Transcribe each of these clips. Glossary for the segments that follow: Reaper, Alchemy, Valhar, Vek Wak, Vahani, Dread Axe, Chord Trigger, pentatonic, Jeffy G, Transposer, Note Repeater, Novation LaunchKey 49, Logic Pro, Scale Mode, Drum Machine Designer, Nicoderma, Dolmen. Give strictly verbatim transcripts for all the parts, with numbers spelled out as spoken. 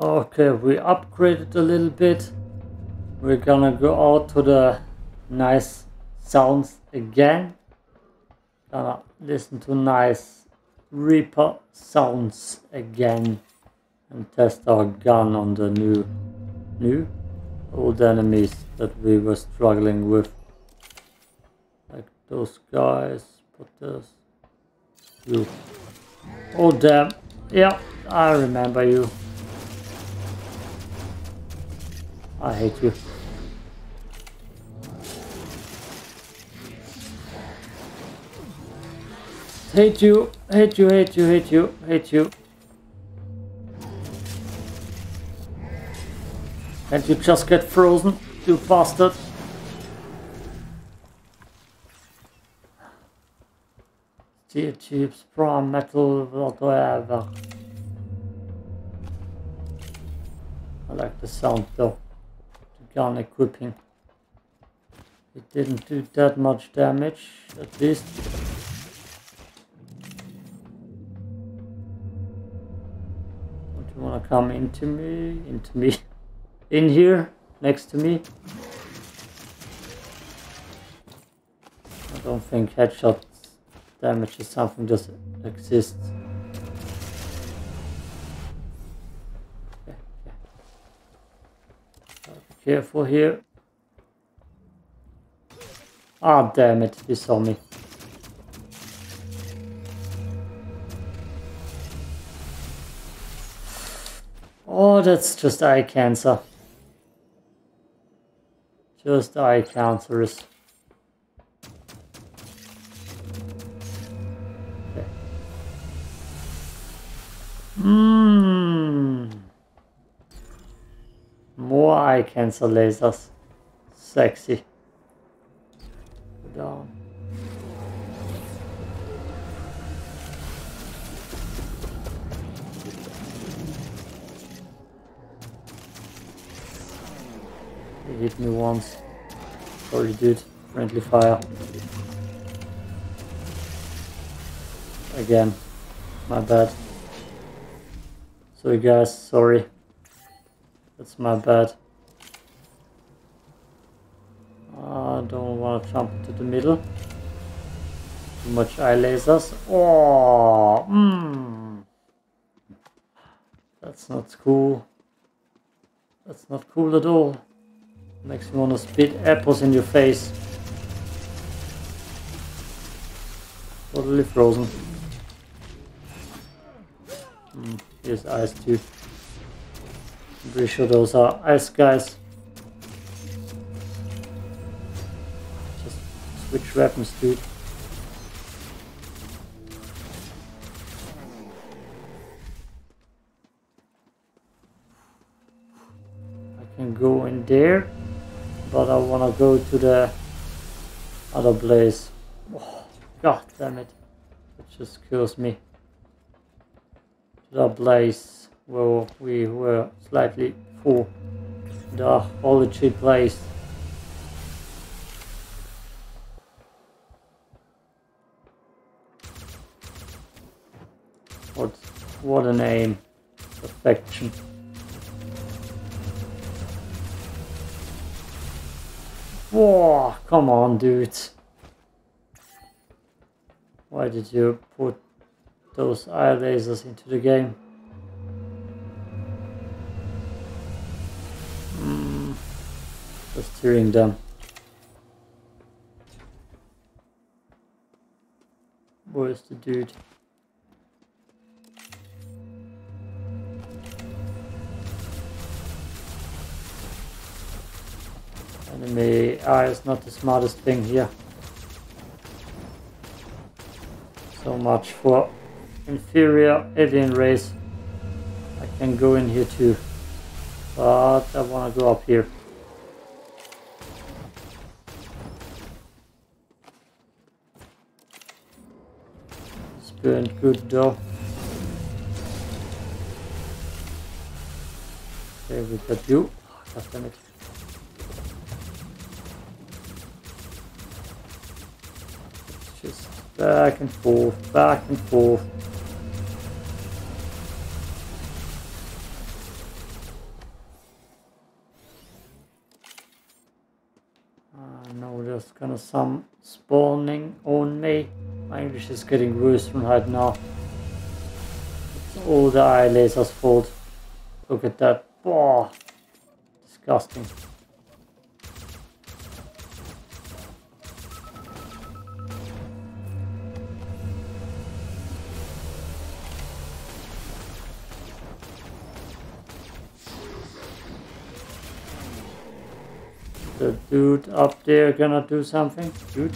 Okay, we upgraded a little bit. We're gonna go out to the nice sounds again. Gonna listen to nice Reaper sounds again and test our gun on the new new old enemies that we were struggling with. Like those guys, but there's you. Oh damn, yeah, I remember you. I hate you. Hate you, hate you, hate you, hate you, hate you. Can't you just get frozen, you bastard? Steel chips, from metal, whatever. I like the sound though. Gun equipping. It didn't do that much damage, at least. Don't you wanna come into me? Into me? In here? Next to me? I don't think headshot damage is something that just exists. Careful here. Ah, damn it, he saw me. Oh, that's just eye cancer. Just eye cancerous. Mmm. Okay. More eye cancer lasers. Sexy. Go down. He hit me once. Sorry dude. Friendly fire. Again. My bad. Sorry guys, sorry. That's my bad. I don't want to jump to the middle. Too much eye lasers. Oh, mm. That's not cool. That's not cool at all. Makes me want to spit apples in your face. Totally frozen. Mm, here's ice too. I'm pretty sure those are ice guys. Just switch weapons, dude. I can go in there, but I wanna go to the other place. Oh, God damn it. It just kills me. To the place. Well, we were slightly full. The holiday place. What, what a name. Perfection. Whoa, come on, dude. Why did you put those eye lasers into the game? Just hearing them. Where's the dude? Enemy eye is not the smartest thing here. So much for inferior alien race. I can go in here too. But I wanna go up here. Doing good though. Okay, we got you. God damn it. Just back and forth, back and forth. there's kind of some spawning on me. My English is getting worse right now. It's all the eye laser's fault. Look at that. Oh, disgusting. The dude up there gonna do something? Shoot.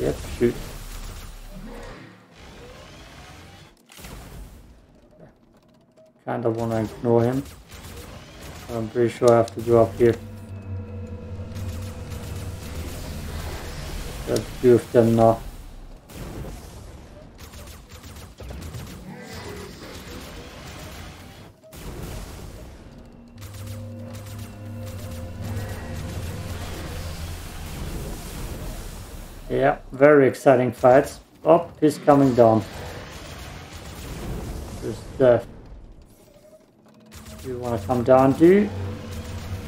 Yep, shoot. Kinda wanna ignore him. I'm pretty sure I have to go up here. Let's do with them now. Yeah, very exciting fights. Oh, he's coming down. There's death. Do you want to come down, do you?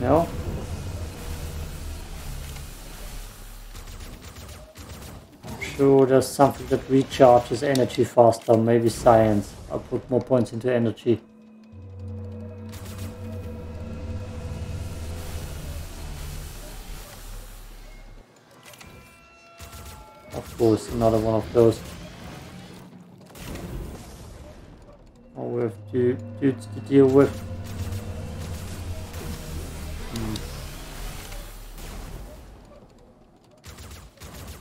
No? I'm sure there's something that recharges energy faster. Maybe science. I'll put more points into energy. Another one of those. Oh, we have two dudes to deal with. Hmm.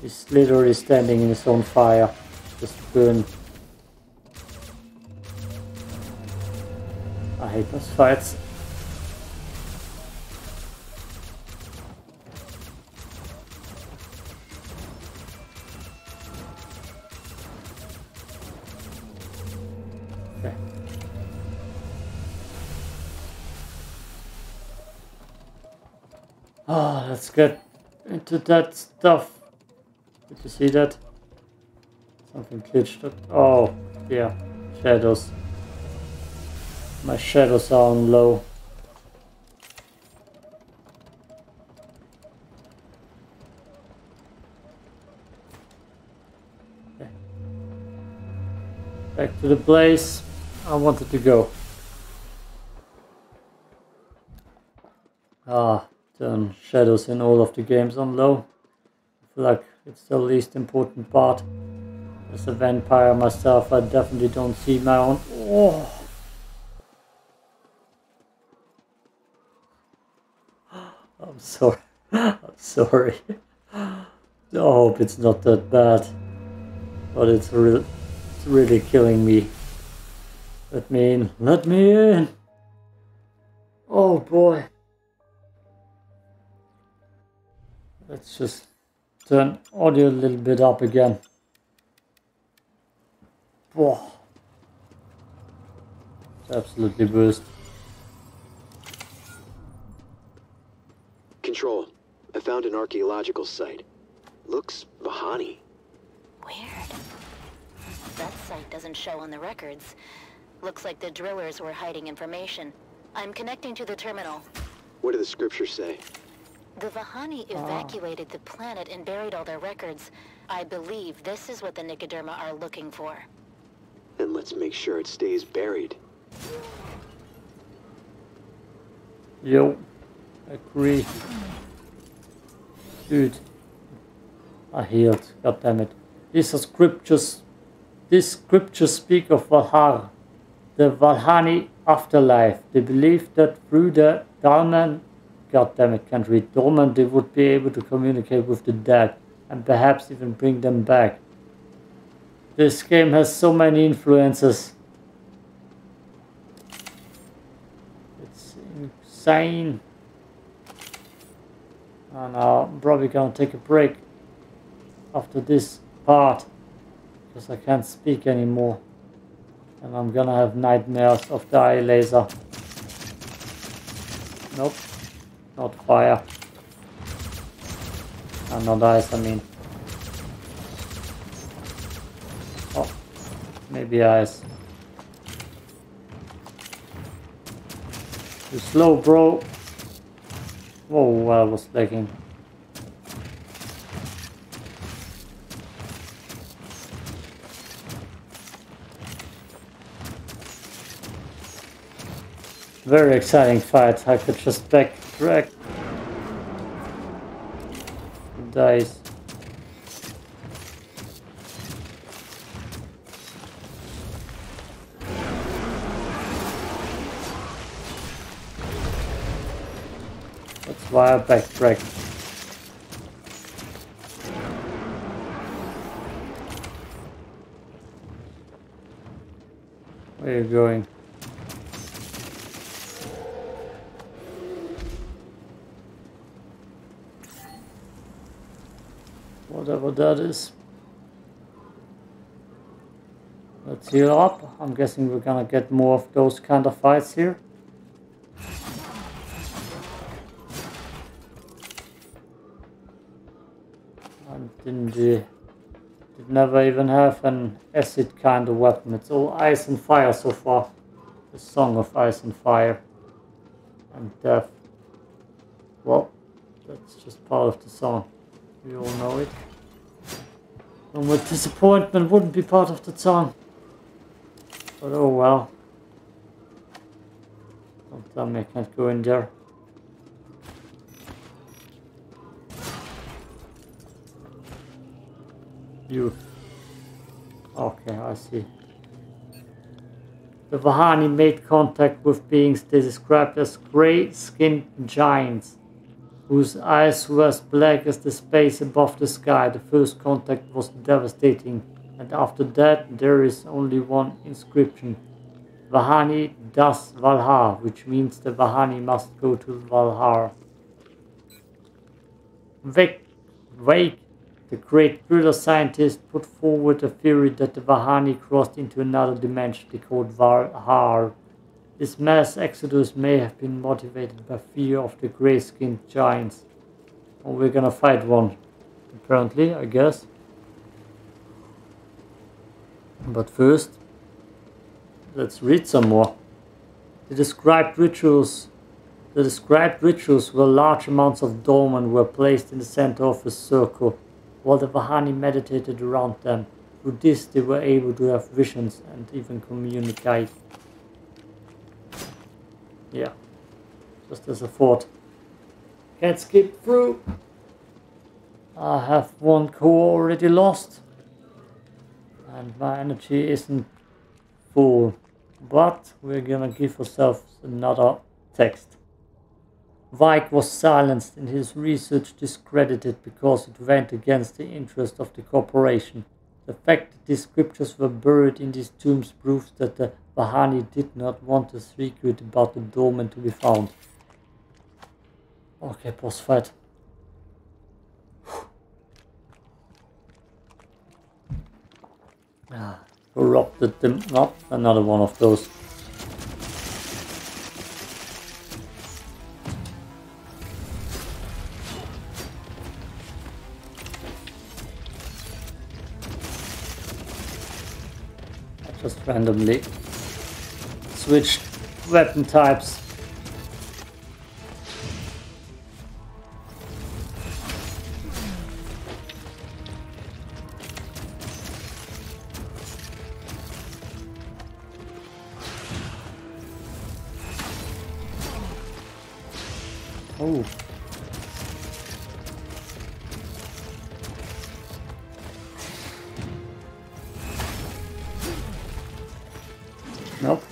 He's literally standing in his own fire. Just burn. I hate those fights. Ah, oh, let's get into that stuff. Did you see that? Something glitched. Oh, yeah. Shadows. My shadows are on low. Okay. Back to the place I wanted to go. Ah. Turn shadows in all of the games on low. I feel like it's the least important part. As a vampire myself, I definitely don't see my own. Oh. I'm sorry. I'm sorry. I hope it's not that bad, but it's real. It's really killing me. Let me in. Let me in. Oh boy. Let's just turn audio a little bit up again. Whoa. It's absolutely burst. Control, I found an archaeological site. Looks Vahani. Weird. That site doesn't show on the records. Looks like the drillers were hiding information. I'm connecting to the terminal. What do the scriptures say? The Vahani evacuated the planet and buried all their records. I believe this is what the Nicoderma are looking for. And let's make sure it stays buried. Yo, agree. Dude, I healed, god damn it. These are scriptures. These scriptures speak of Valhar, the Vahani afterlife. They believe that through the Dolmen, God damn it, can't read Dolmen, they would be able to communicate with the dead and perhaps even bring them back. This game has so many influences. It's insane. And I'm probably gonna take a break after this part because I can't speak anymore. And I'm gonna have nightmares of the eye laser. Nope. Not fire. And not ice, I mean. Oh, maybe ice. Too slow, bro. whoa, while I was lagging. Very exciting fight. I could just backtrack. Dice. That's why I backtracked. Where are you going? Whatever that is. Let's heal up. I'm guessing we're gonna get more of those kind of fights here. I didn't, uh, did never even have an acid kind of weapon. It's all ice and fire so far. The song of ice and fire. And death. Well, that's just part of the song. We all know it. And with disappointment wouldn't be part of the song. But oh well. Don't tell me I can't go in there. You. Okay, I see. The Vahani made contact with beings they described as grey-skinned giants, whose eyes were as black as the space above the sky. The first contact was devastating, and after that there is only one inscription. Vahani das Valhar, which means the Vahani must go to Valhar. Vek Wak, the great British scientist, put forward a theory that the Vahani crossed into another dimension they called Valhar. This mass exodus may have been motivated by fear of the grey-skinned giants. Oh, we're gonna fight one, apparently, I guess. But first, let's read some more. The described rituals, the described rituals where large amounts of dolmen were placed in the center of a circle, while the Vahani meditated around them. Through this, they were able to have visions and even communicate. Yeah, just as a thought. Can't skip through. I have one core already lost. And my energy isn't full. But we're gonna give ourselves another text. Vek was silenced and his research discredited because it went against the interest of the corporation. The fact that these scriptures were buried in these tombs proves that the Vahani did not want the secret about the dolmen to be found. Okay, boss fight. Ah, corrupted them up. Another one of those. I just randomly switch weapon types. Oh. Nope.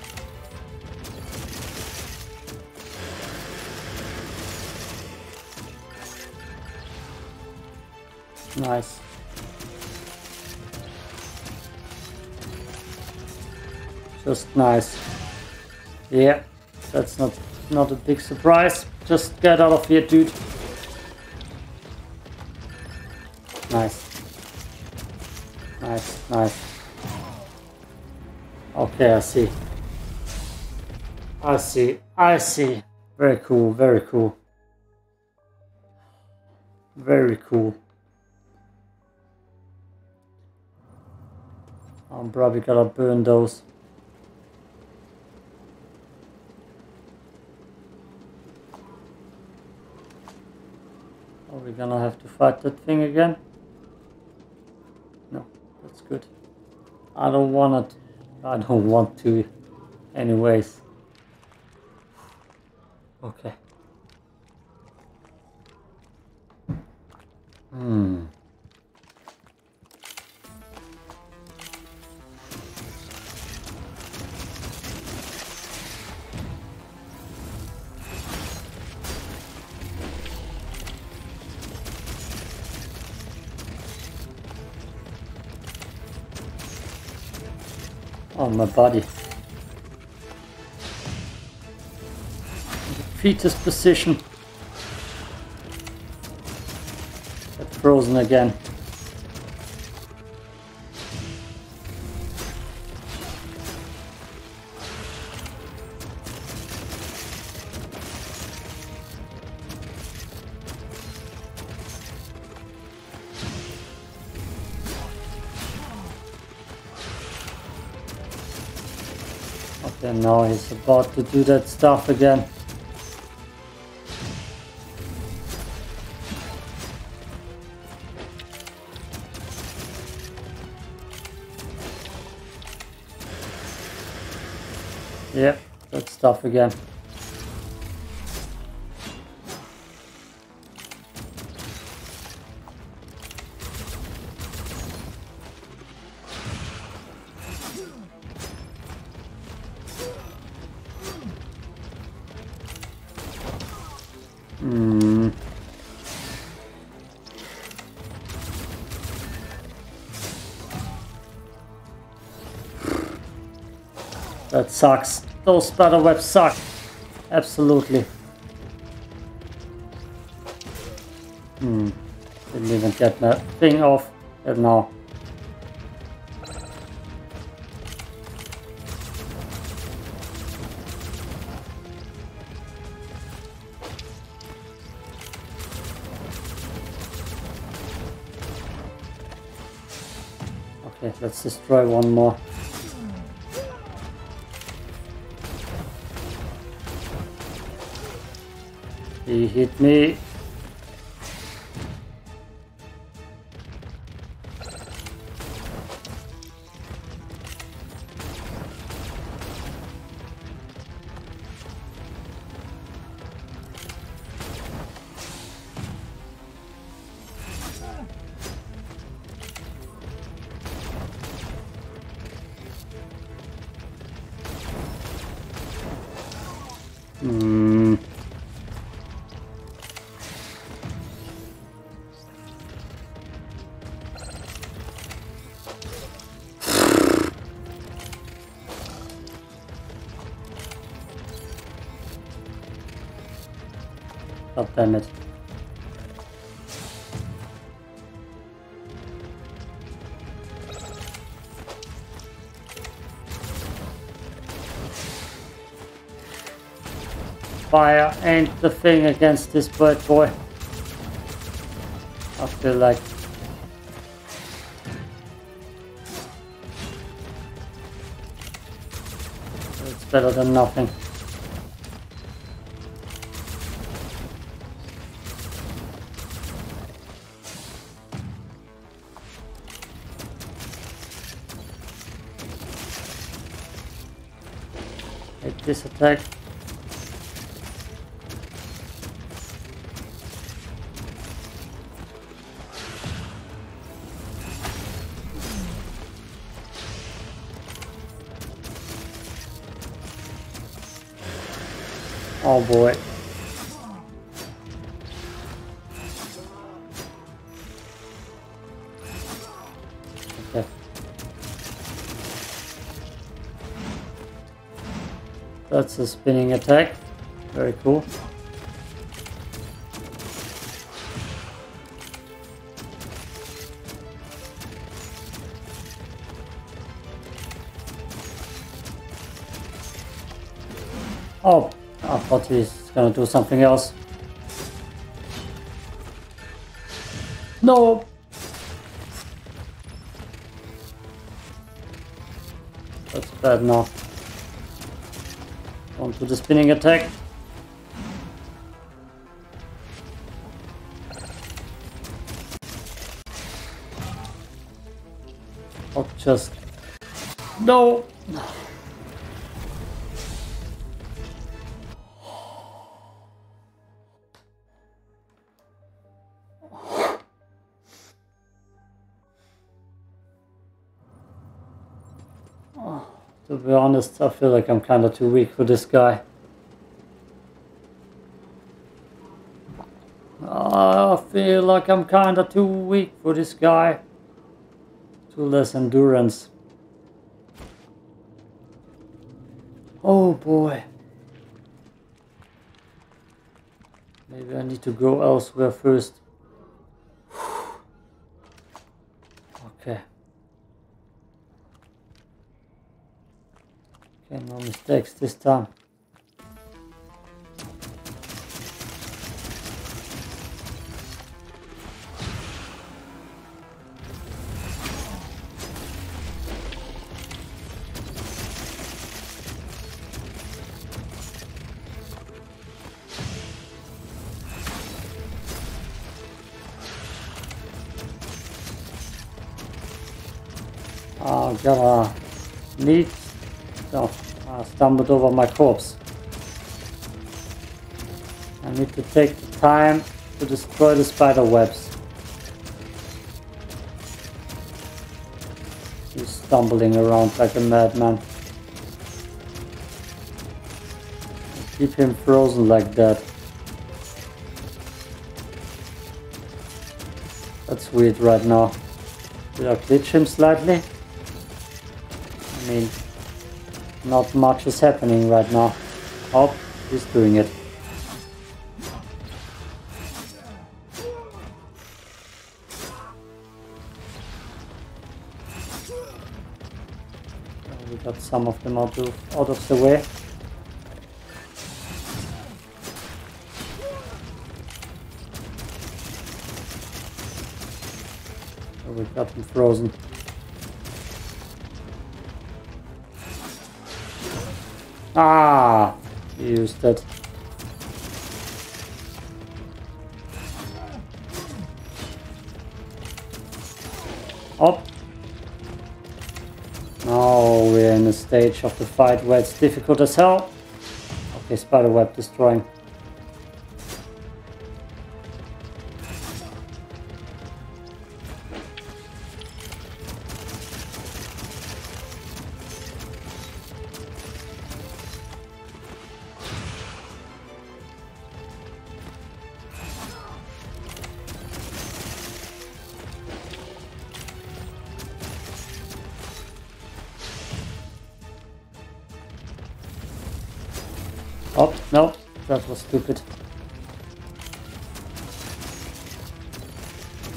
Nice. Just nice. Yeah, that's not not a big surprise. Just get out of here, dude. Nice. Nice, nice. Okay, I see. I see, I see. Very cool, very cool. Very cool. I'm probably gonna burn those. we're gonna have to fight that thing again. No, that's good. I don't want to. I don't want to anyways. Okay. Hmm. Oh, my body. The fetus position. Get frozen again. And now he's about to do that stuff again. Yep, that stuff again. That sucks. Those spider webs suck. Absolutely. Hmm. Didn't even get that thing off. And now. Okay, let's destroy one more. He hit me. Hmm. God damn it. Fire ain't the thing against this bird boy. I feel like. It's better than nothing. This attack. Oh boy. Okay. That's a spinning attack. Very cool. Oh, I thought he was gonna do something else. No! That's bad now. Onto the spinning attack. Just... No! To be honest, I feel like I'm kind of too weak for this guy. I feel like I'm kind of too weak for this guy. Too less endurance. Oh boy. Maybe I need to go elsewhere first. Okay. Okay, no mistakes this time. I gotta need stuff. I stumbled over my corpse. I need to take the time to destroy the spider webs. He's stumbling around like a madman. I keep him frozen like that. That's weird right now. Did I glitch him slightly? I mean, not much is happening right now. Oh, he's doing it. We got some of them out of, out of the way. So we got them frozen. Ah, he used it. Up. Now we're in a stage of the fight where it's difficult as hell. Okay, spider web destroying. Oh, no, that was stupid.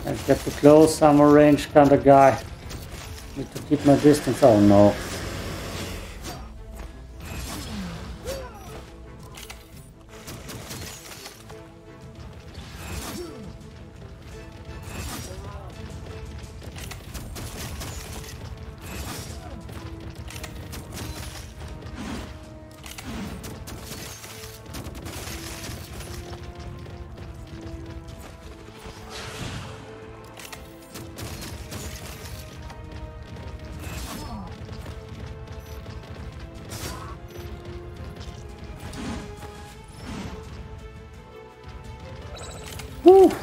Can't get too close, I'm a range kind of guy. Need to keep my distance, oh no. Woo. What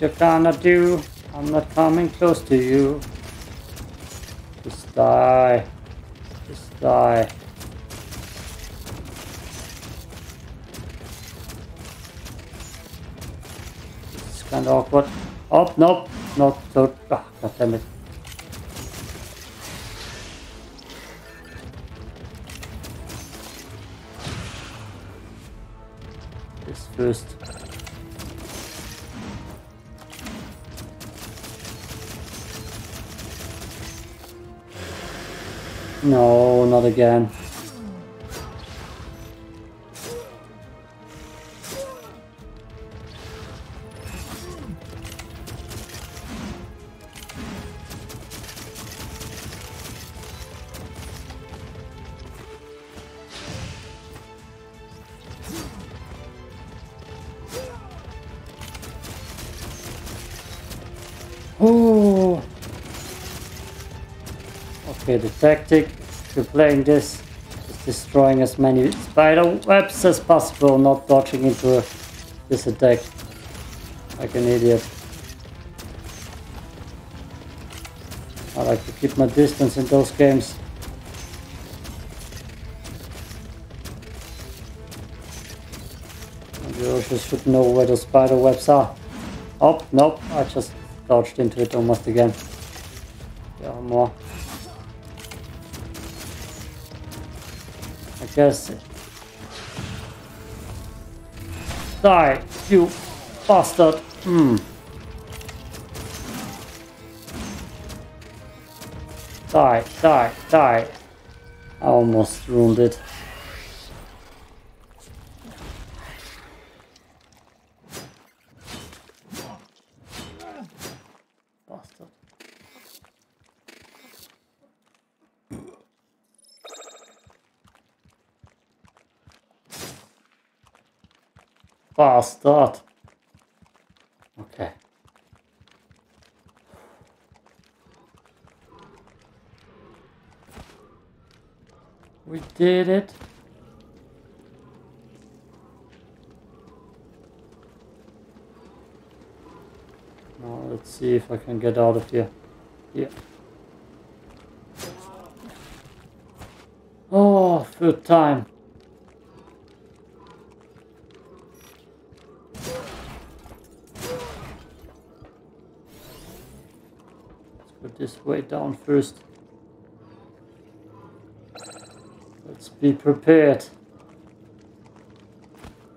you gonna do? I'm not coming close to you. Just die. Just die. Kind of awkward. Oh, nope, not so. Ah, God damn it. This first. No, not again. Okay, the tactic to playing this is destroying as many spider webs as possible, not dodging into a, this attack like an idiot. I like to keep my distance in those games. And you also should know where the spider webs are. Oh, nope, I just dodged into it almost again. There are more. I guess. Die, you bastard! Mm. Die, die, die! I almost ruined it. Bastard. Okay. We did it. Now let's see if I can get out of here. Here. Oh, third time. This way down first. Let's be prepared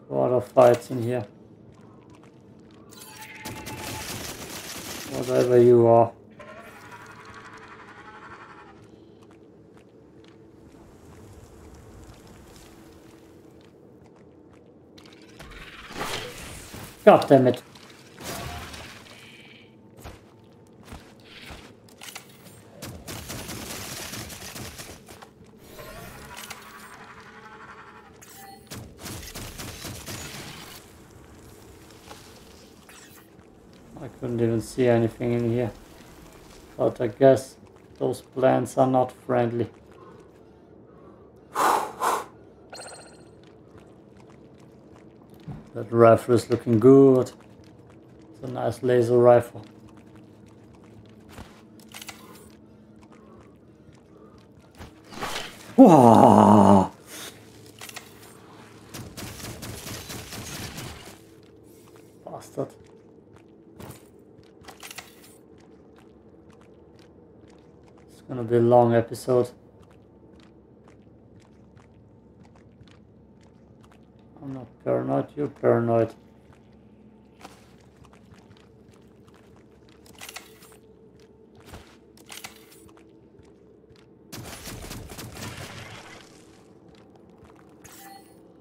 for other fights in here. Whatever you are. God damn it. See anything in here, but I guess those plants are not friendly. That rifle is looking good. It's a nice laser rifle. Wow. Gonna be a long episode. I'm not paranoid, you're paranoid.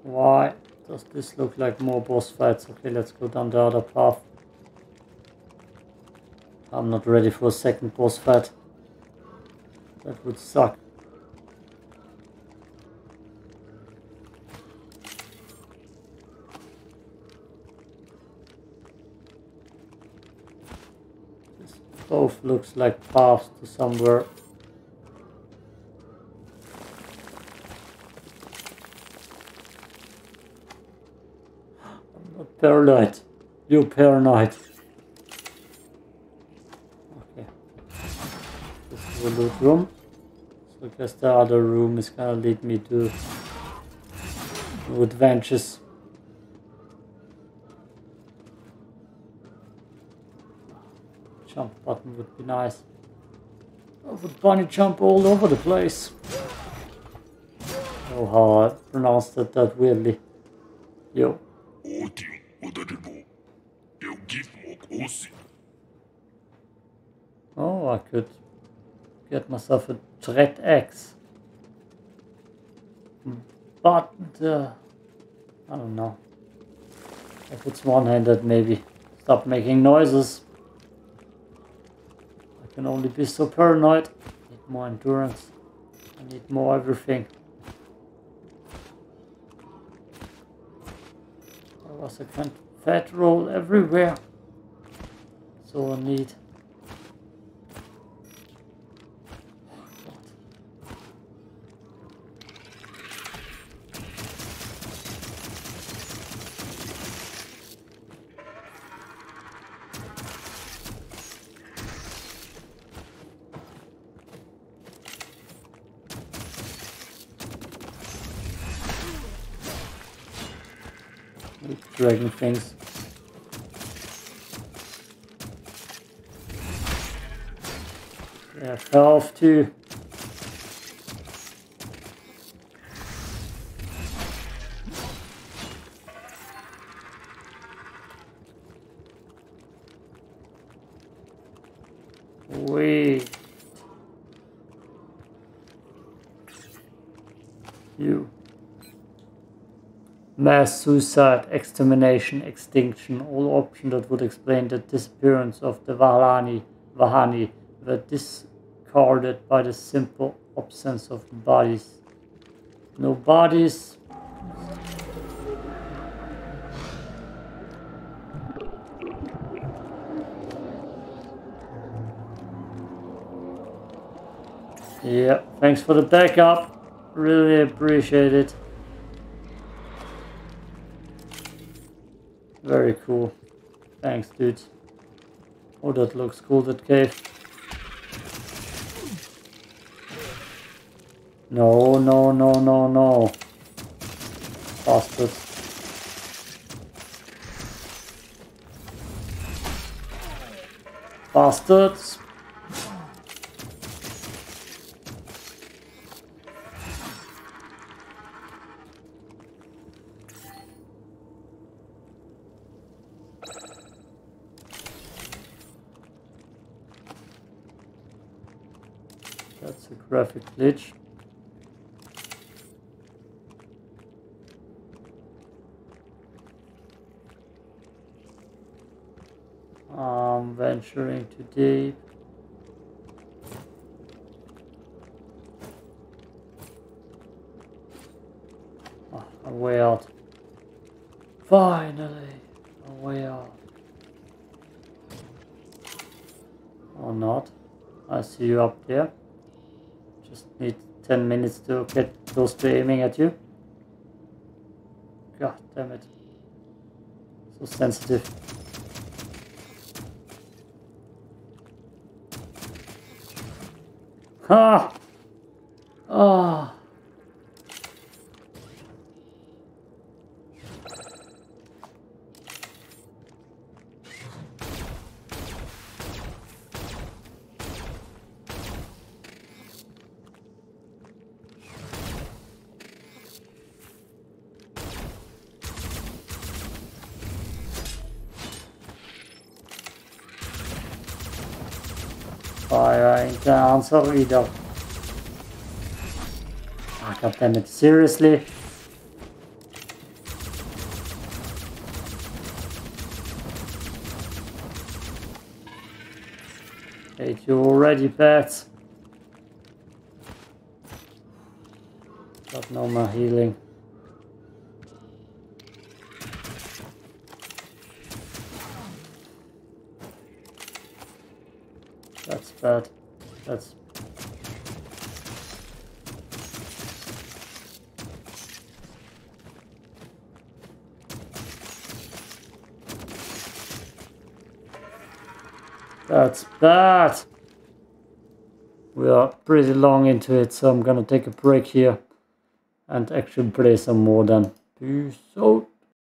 Why does this look like more boss fights? Okay, let's go down the other path. I'm not ready for a second boss fight. That would suck. This both looks like paths to somewhere. I'm not paranoid. You're paranoid. Okay. This is a loot room. I guess the other room is gonna lead me to adventures. Jump button would be nice. I would bunny jump all over the place. Oh, how I pronounced that, that weirdly. Yo. Oh, I could get myself a Dread Axe. But uh, I don't know. If it's one-handed, maybe. Stop making noises. I can only be so paranoid. I need more endurance. I need more everything. There was a fat roll everywhere. So I need dragon things. Yeah, fell off too. Wait. You. Mass suicide, extermination, extinction. All options that would explain the disappearance of the Vahani, Vahani were discarded by the simple absence of bodies. No bodies. Yeah, thanks for the backup. Really appreciate it. Very cool. Thanks, dude. Oh, that looks cool, that cave. No, no, no, no, no. Bastard. Bastards. That's a graphic glitch. I'm venturing too deep. Oh, a way out. Finally, a way out. Or not. I see you up there. Just need ten minutes to get close to aiming at you. God damn it. So sensitive. Ah! Ah! Fire ain't the answer either. Ah, god damn it, seriously? Hate you already, pets. Got no more healing. That's bad. That's... That's bad! We are pretty long into it, so I'm gonna take a break here and actually play some more then. Peace out!